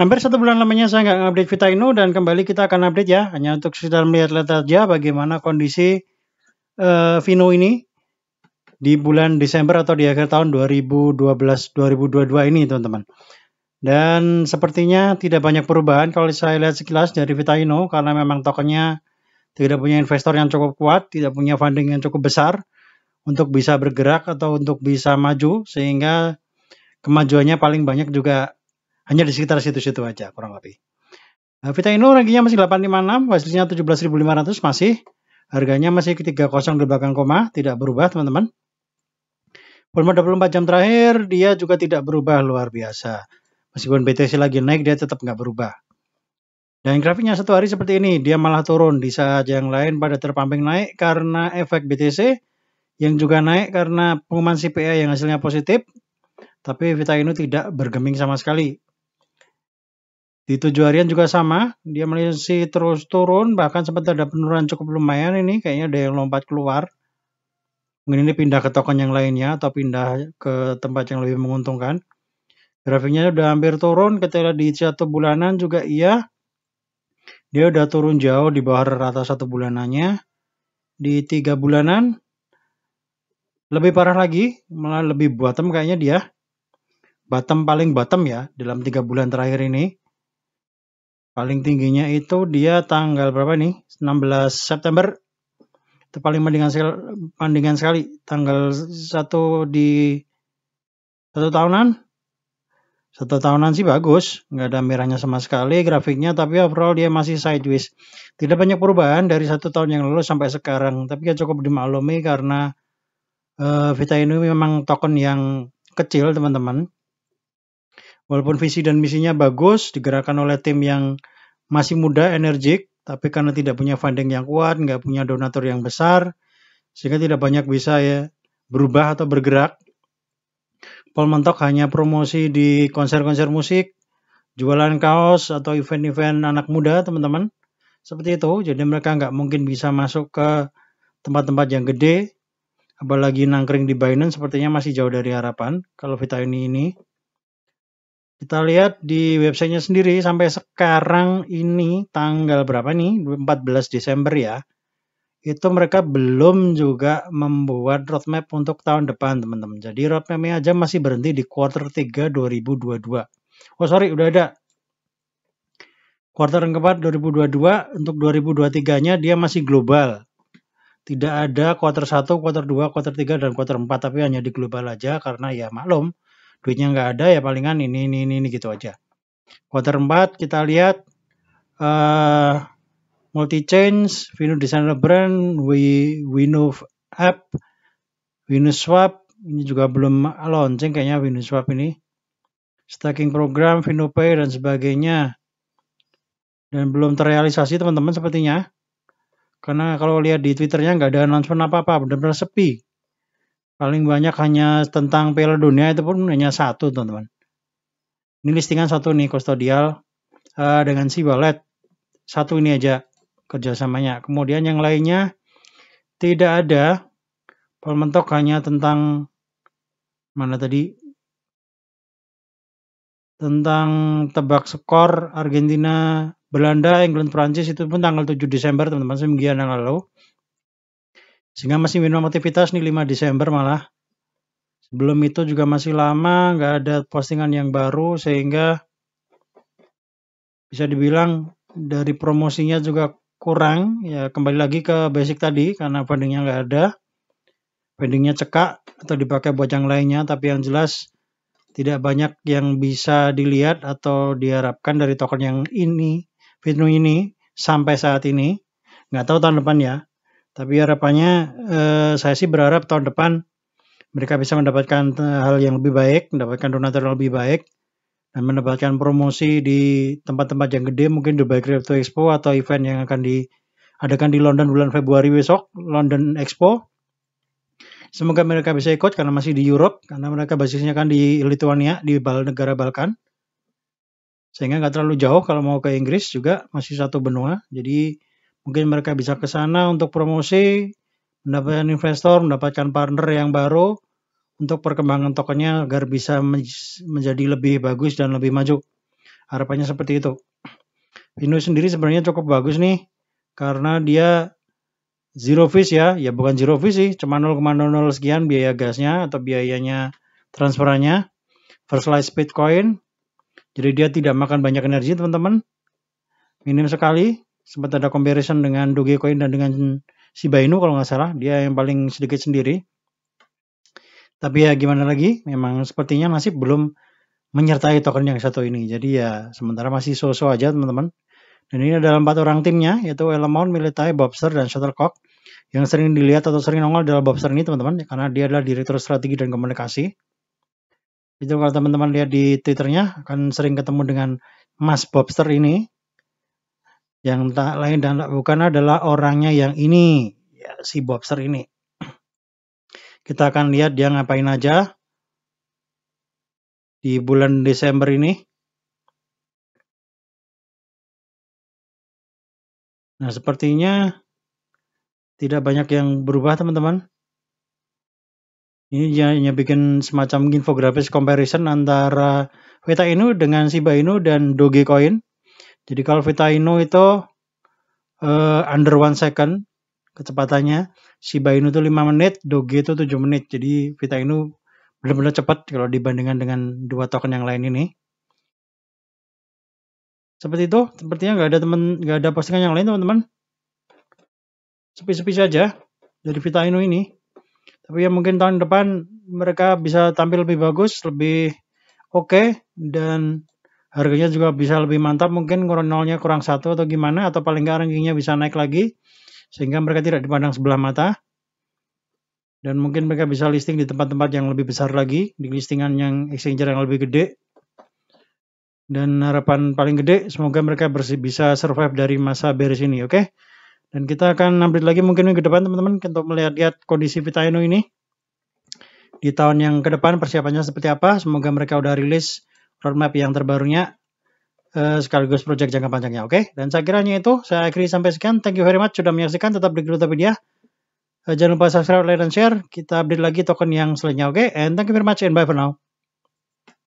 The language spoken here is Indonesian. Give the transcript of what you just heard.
Hampir 1 bulan lamanya saya nggak update Vita Inu dan kembali kita akan update ya, hanya untuk sekedar melihat-lihat aja bagaimana kondisi VINU ini di bulan Desember atau di akhir tahun 2022 ini teman-teman. Dan sepertinya tidak banyak perubahan kalau saya lihat sekilas dari Vita Inu, karena memang tokennya tidak punya investor yang cukup kuat, tidak punya funding yang cukup besar untuk bisa bergerak atau untuk bisa maju, sehingga kemajuannya paling banyak juga hanya di sekitar situ-situ aja kurang lebih. Vita Inu rankingnya masih 856, wastlistnya 17.500 masih, harganya masih 3.0 di belakang koma, tidak berubah teman-teman. Volume 24 jam terakhir dia juga tidak berubah, luar biasa. Meskipun BTC lagi naik dia tetap nggak berubah. Dan grafiknya satu hari seperti ini, dia malah turun di saat yang lain pada terpamping naik karena efek BTC yang juga naik karena pengumuman CPI yang hasilnya positif. Tapi Vita Inu tidak bergeming sama sekali. Di 7 harian juga sama, dia masih terus turun, bahkan sempat ada penurunan cukup lumayan ini, kayaknya ada yang lompat keluar. Mungkin ini pindah ke token yang lainnya atau pindah ke tempat yang lebih menguntungkan. Grafiknya udah hampir turun, ketika di 1 bulanan juga iya. Dia udah turun jauh di bawah rata 1 bulanannya. Di 3 bulanan lebih parah lagi, malah lebih bottom kayaknya dia. Bottom paling bottom ya dalam 3 bulan terakhir ini. Paling tingginya itu dia tanggal berapa nih? 16 September. Itu paling mendingan sekali. Tanggal 1 di 1 tahunan. 1 tahunan sih bagus. Nggak ada merahnya sama sekali grafiknya. Tapi overall dia masih sideways. Tidak banyak perubahan dari 1 tahun yang lalu sampai sekarang. Tapi ya cukup dimaklumi karena Vita Inu memang token yang kecil teman-teman. Walaupun visi dan misinya bagus, digerakkan oleh tim yang masih muda, energik, tapi karena tidak punya funding yang kuat, nggak punya donatur yang besar, sehingga tidak banyak bisa ya berubah atau bergerak. Pol mentok hanya promosi di konser-konser musik, jualan kaos, atau event-event anak muda, teman-teman. Seperti itu, jadi mereka nggak mungkin bisa masuk ke tempat-tempat yang gede, apalagi nangkring di Binance, sepertinya masih jauh dari harapan kalau Vita Inu ini. Kita lihat di websitenya sendiri sampai sekarang ini tanggal berapa nih? 14 Desember ya. Itu mereka belum juga membuat roadmap untuk tahun depan teman-teman. Jadi roadmapnya aja masih berhenti di quarter 3 2022. Oh sorry udah ada. Quarter keempat 2022, untuk 2023-nya dia masih global. Tidak ada quarter 1, quarter 2, quarter 3, dan quarter 4. Tapi hanya di global aja karena ya maklum. Duitnya nggak ada ya palingan ini gitu aja. Quarter 4 kita lihat multi change, VINU Design Brand, VINU App, VINU Swap ini juga belum launching kayaknya VINU Swap ini. Staking program, VINU Pay dan sebagainya. Dan belum terrealisasi teman-teman sepertinya. Karena kalau lihat di Twitternya nggak ada announcement apa-apa, benar-benar sepi. Paling banyak hanya tentang Piala Dunia itu pun hanya 1 teman-teman. Ini listingan 1 nih kustodial dengan si wallet 1 ini aja kerjasamanya. Kemudian yang lainnya tidak ada. Pol mentok hanya tentang mana tadi? Tentang tebak skor Argentina, Belanda, England, Prancis itu pun tanggal 7 Desember teman-teman semingguan yang lalu. Sehingga masih minimum aktivitas nih 5 Desember malah. Sebelum itu juga masih lama, nggak ada postingan yang baru, sehingga bisa dibilang dari promosinya juga kurang. Ya kembali lagi ke basic tadi, karena fundingnya nggak ada. Fundingnya cekak atau dipakai buat yang lainnya, tapi yang jelas tidak banyak yang bisa dilihat atau diharapkan dari token yang ini, VINU ini, sampai saat ini. Nggak tahu tahun depan ya. Tapi harapannya saya sih berharap tahun depan mereka bisa mendapatkan hal yang lebih baik, mendapatkan donatur yang lebih baik, dan mendapatkan promosi di tempat-tempat yang gede, mungkin Dubai Crypto Expo atau event yang akan diadakan di London bulan Februari besok, London Expo. Semoga mereka bisa ikut karena masih di Europe, karena mereka basisnya kan di Lithuania, di negara Balkan. Sehingga nggak terlalu jauh kalau mau ke Inggris juga, masih satu benua. Jadi mungkin mereka bisa ke sana untuk promosi, mendapatkan investor, mendapatkan partner yang baru untuk perkembangan tokennya agar bisa menjadi lebih bagus dan lebih maju. Harapannya seperti itu. VINU sendiri sebenarnya cukup bagus nih, karena dia zero fees ya, ya bukan zero fees sih, cuma 0,00 sekian biaya gasnya atau biayanya transferannya. First slice Bitcoin, jadi dia tidak makan banyak energi teman-teman, minim sekali. Sempat ada comparison dengan Dogecoin dan dengan Shiba Inu kalau nggak salah, dia yang paling sedikit sendiri. Tapi ya gimana lagi, memang sepertinya nasib belum menyertai token yang satu ini. Jadi ya sementara masih so-so aja teman-teman. Dan ini ada 4 orang timnya, yaitu Elmon, Militai, Bobster, dan Shutterkok. Yang sering dilihat atau sering nongol adalah Bobster ini teman-teman, karena dia adalah direktur strategi dan komunikasi. Itu kalau teman-teman lihat di Twitternya, akan sering ketemu dengan Mas Bobster ini. Yang tak lain dan tak bukan adalah orangnya yang ini, ya, si Bobster ini. Kita akan lihat dia ngapain aja di bulan Desember ini. Nah, sepertinya tidak banyak yang berubah, teman-teman. Ini hanya bikin semacam infografis comparison antara Vita Inu dengan Shiba Inu dan Dogecoin. Jadi kalau Vita Inu itu under 1 second kecepatannya, Shiba Inu itu 5 menit, Doge itu 7 menit. Jadi Vita Inu benar-benar cepat kalau dibandingkan dengan 2 token yang lain ini. Seperti itu, sepertinya nggak ada postingan yang lain teman-teman. Sepi-sepi saja dari Vita Inu ini. Tapi ya mungkin tahun depan mereka bisa tampil lebih bagus, lebih oke, dan harganya juga bisa lebih mantap. Mungkin nolnya kurang 1 atau gimana, atau paling nggak rankingnya bisa naik lagi, sehingga mereka tidak dipandang sebelah mata. Dan mungkin mereka bisa listing di tempat-tempat yang lebih besar lagi, di listingan yang exchanger yang lebih gede. Dan harapan paling gede, semoga mereka bisa survive dari masa beres ini, oke? Dan kita akan update lagi mungkin minggu depan, teman-teman, untuk melihat-lihat kondisi Vita Inu ini. Di tahun yang ke depan, persiapannya seperti apa. Semoga mereka udah rilis roadmap yang terbarunya, sekaligus project jangka panjangnya, oke? Dan saya kiranya itu, saya akhiri sampai sekian. Thank you very much sudah menyaksikan, tetap di Cryptopedia. Jangan lupa subscribe, like, dan share. Kita update lagi token yang selanjutnya, oke? And thank you very much and bye for now.